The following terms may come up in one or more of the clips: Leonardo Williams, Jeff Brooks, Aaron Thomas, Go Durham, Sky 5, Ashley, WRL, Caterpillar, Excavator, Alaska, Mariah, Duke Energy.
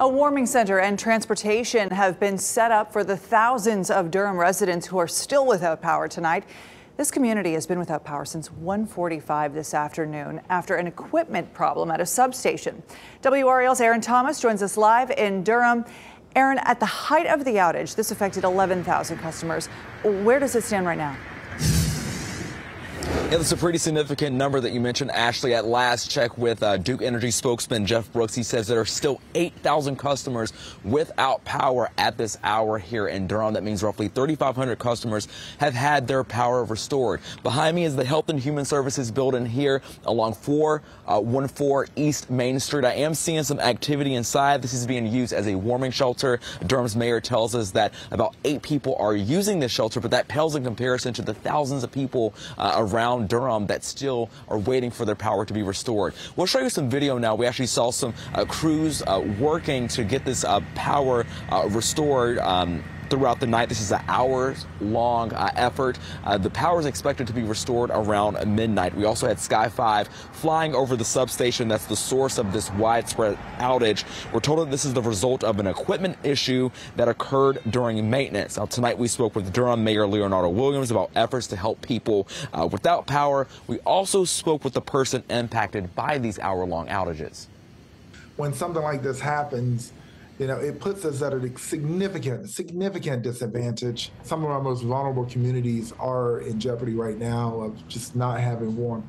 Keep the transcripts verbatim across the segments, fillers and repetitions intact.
A warming center and transportation have been set up for the thousands of Durham residents who are still without power tonight. This community has been without power since one forty-five this afternoon after an equipment problem at a substation. W R L's Aaron Thomas joins us live in Durham. Aaron, at the height of the outage, this affected eleven thousand customers. Where does it stand right now? Yeah, that's a pretty significant number that you mentioned, Ashley. At last check with uh, Duke Energy spokesman Jeff Brooks, he says there are still eight thousand customers without power at this hour here in Durham. That means roughly thirty-five hundred customers have had their power restored. Behind me is the Health and Human Services building here along four fourteen East Main Street. I am seeing some activity inside. This is being used as a warming shelter. Durham's mayor tells us that about eight people are using this shelter, but that pales in comparison to the thousands of people uh, around Durham that still are waiting for their power to be restored. We'll show you some video now. We actually saw some uh, crews uh, working to get this uh, power uh, restored um, throughout the night. This is an hours-long uh, effort. Uh, the power is expected to be restored around midnight. We also had Sky five flying over the substation. That's the source of this widespread outage. We're told that this is the result of an equipment issue that occurred during maintenance. Now, tonight we spoke with Durham Mayor Leonardo Williams about efforts to help people uh, without power. We also spoke with the person impacted by these hour-long outages. When something like this happens, you know, it puts us at a significant, significant disadvantage. Some of our most vulnerable communities are in jeopardy right now of just not having warmth.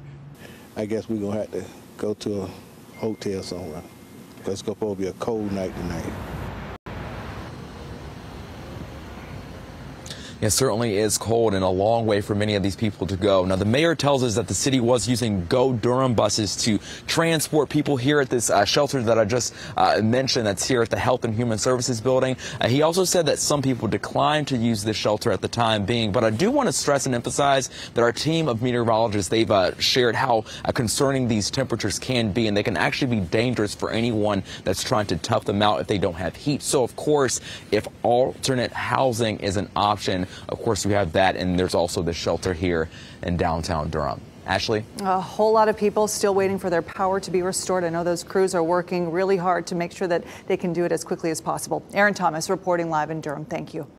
I guess we're going to have to go to a hotel somewhere. It's going to be a cold night tonight. It certainly is cold and a long way for many of these people to go. Now, the mayor tells us that the city was using Go Durham buses to transport people here at this uh, shelter that I just uh, mentioned that's here at the Health and Human Services building. Uh, he also said that some people declined to use this shelter at the time being. But I do want to stress and emphasize that our team of meteorologists, they've uh, shared how uh, concerning these temperatures can be, and they can actually be dangerous for anyone that's trying to tough them out if they don't have heat. So, of course, if alternate housing is an option, of course, we have that, and there's also the shelter here in downtown Durham. Ashley? A whole lot of people still waiting for their power to be restored. I know those crews are working really hard to make sure that they can do it as quickly as possible. Aaron Thomas reporting live in Durham. Thank you.